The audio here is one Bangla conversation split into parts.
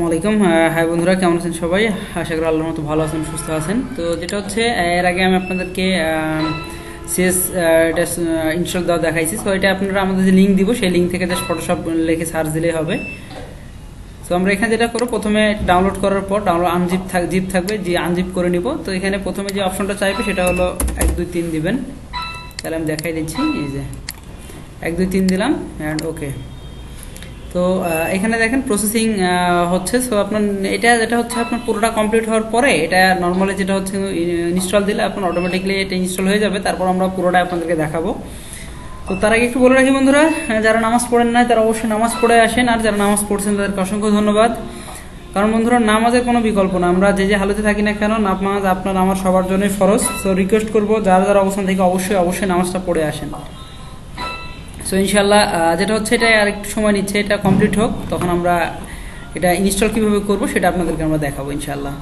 আসসালামু আলাইকুম। হাই বন্ধুরা, কেমন আছেন সবাই? আশা করি আল্লাহর মতো ভালো আছেন, সুস্থ আছেন। তো যেটা হচ্ছে, এর আগে আমি আপনাদেরকে সিএস ইনস্টল দাও দেখাইছি। সো এটা আপনারা আমাদের যে লিংক দিব সেই লিংক থেকে জাস্ট ফটোশপ লিখে সার্চ দিলেই হবে। সো আমরা এখানে যেটা করব, প্রথমে ডাউনলোড করার পর ডাউনলোড জিপ থাকবে, যে আনজিপ করে নিব। তো এখানে প্রথমে যে অপশনটা চাইবে সেটা হলো 1 2 3 দিবেন। তাহলে আমি দেখাই দিচ্ছি, এই যে 1 2 3 দিলাম এন্ড ওকে। তো এখানে দেখেন প্রসেসিং হচ্ছে। সো আপনার এটা হচ্ছে আপনার পুরোটা কমপ্লিট হওয়ার পরে এটা নর্মালি যেটা হচ্ছে ইনস্টল দিলে আপনার অটোমেটিকলি এটা ইনস্টল হয়ে যাবে। তারপর আমরা পুরোটা আপনাদেরকে দেখাবো। তো তার আগে একটু বলে রাখি বন্ধুরা, যারা নামাজ পড়েন না তারা অবশ্যই নামাজ পড়ে আসেন, আর যারা নামাজ পড়ছেন তাদেরকে অসংখ্য ধন্যবাদ। কারণ বন্ধুরা, নামাজের কোনো বিকল্প না। আমরা যে হালতে থাকি না কেন, নামাজ আপনার আমার সবার জন্যই ফরজ। সো রিকোয়েস্ট করবো, যারা যারা অবস্থান থেকে অবশ্যই নামাজটা পড়ে আসেন। সো ইনশাল্লাহ যেটা হচ্ছে, এটা আর একটু সময় নিচ্ছে, এটা কমপ্লিট হোক, তখন আমরা এটা ইনস্টল কীভাবে করবো সেটা আপনাদেরকে আমরা দেখাবো ইনশাল্লাহ।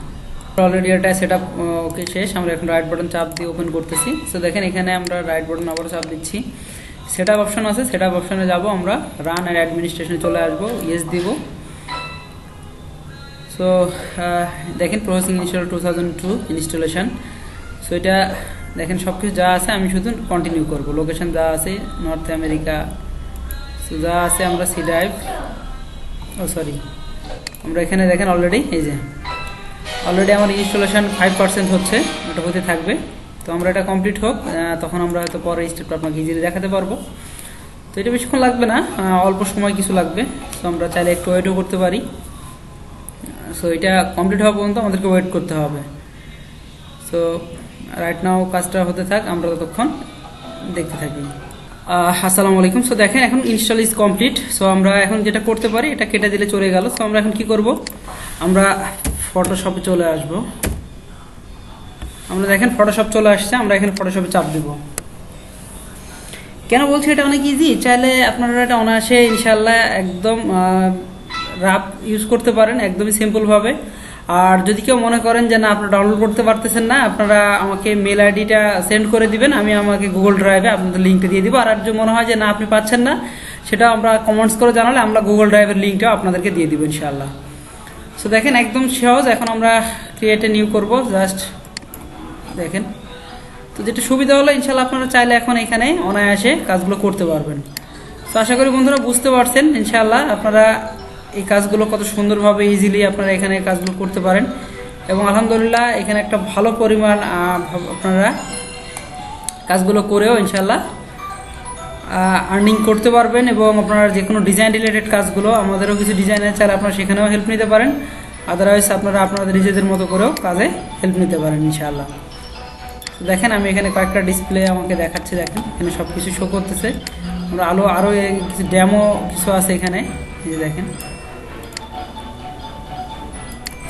অলরেডি এটা সেট আপ ওকে শেষ। আমরা এখন রাইট বাটন চাপ দিয়ে ওপেন করতেছি। সো দেখেন এখানে আমরা রাইট বাটন আবার চাপ দিচ্ছি, সেট আপ অপশন আছে। সেট আপ অপশনে যাবো, আমরা রান অ্যান্ড অ্যাডমিনিস্ট্রেশনে চলে আসবো, ইয়েস দিব। সো দেখেন প্রসেসিং ইনস্টল 2002 ইনস্টলেশন। সো এটা দেখেন সব কিছু যা আছে, আমি শুধু কন্টিনিউ করব। লোকেশন যা আছে নর্থ আমেরিকা, যা আছে আমরা সি ড্রাইভ, ও সরি আমরা এখানে দেখেন অলরেডি এই যে অলরেডি আমার ইনস্টলেশন 5% হচ্ছে, ওটা হতে থাকবে। তো আমরা এটা কমপ্লিট হোক, তখন আমরা হয়তো পরের স্টেপটা আপনাকে ইজিলি দেখাতে পারবো। তো এটা বেশিক্ষণ লাগবে না, অল্প সময় কিছু লাগবে। তো আমরা চাইলে একটু ওয়েটও করতে পারি। সো এটা কমপ্লিট হওয়া পর্যন্ত আমাদেরকে ওয়েট করতে হবে। সো রাইট নাও কাজটা হতে থাক, আমরা ততক্ষণ দেখতে থাকি। আসসালামু আলাইকুম। সো দেখেন এখন ইনস্টল ইজ কমপ্লিট। সো আমরা এখন যেটা করতে পারি, এটা কেটে দিলে চলে গেল। সো আমরা এখন কি করব, আমরা ফটোশপে চলে আসব। আমরা দেখেন ফটোশপ চলে আসছে, আমরা এখানে ফটোশপে চাপ দিব। কেন বলছি, এটা অনেক ইজি। চাইলে আপনারা এটা অনায়াসে ইনশাল্লাহ একদম রাফ ইউজ করতে পারেন, একদমই সিম্পলভাবে। আর যদি কেউ মনে করেন যে না আপনারা ডাউনলোড করতে পারতেছেন না, আপনারা আমাকে মেল আইডিটা সেন্ড করে দিবেন, আমি আমাকে গুগল ড্রাইভে আপনাদের লিঙ্কটা দিয়ে দিব। আর যদি মনে হয় যে না আপনি পাচ্ছেন না, সেটা আমরা কমেন্টস করে জানালে আমরা গুগল ড্রাইভের লিঙ্কটাও আপনাদেরকে দিয়ে দিব ইনশাআল্লাহ। সো দেখেন একদম সহজ। এখন আমরা ক্রিয়েট এ নিউ করব, জাস্ট দেখেন। তো যেটা সুবিধা হলো, ইনশাআল্লাহ আপনারা চাইলে এখন এখানে অনায়াসে কাজগুলো করতে পারবেন। তো আশা করি বন্ধুরা বুঝতে পারছেন ইনশাআল্লাহ, আপনারা এই কাজগুলো কত সুন্দরভাবে ইজিলি আপনারা এখানে কাজগুলো করতে পারেন। এবং আলহামদুলিল্লাহ এখানে একটা ভালো পরিমাণ আপনারা কাজগুলো করেও ইনশাল্লাহ আর্নিং করতে পারবেন। এবং আপনারা যে কোনো ডিজাইন রিলেটেড কাজগুলো, আমাদেরও কিছু ডিজাইনের চাইলে আপনারা সেখানেও হেল্প নিতে পারেন। আদারওয়াইজ আপনারা আপনাদের নিজেদের মতো করেও কাজে হেল্প নিতে পারেন ইনশাআল্লাহ। দেখেন আমি এখানে কয়েকটা ডিসপ্লে আমাকে দেখাচ্ছে, দেখেন এখানে সব কিছু শো করতেছে। আমরা আরও কিছু ডেমো কিছু আছে এখানে, এই দেখেন।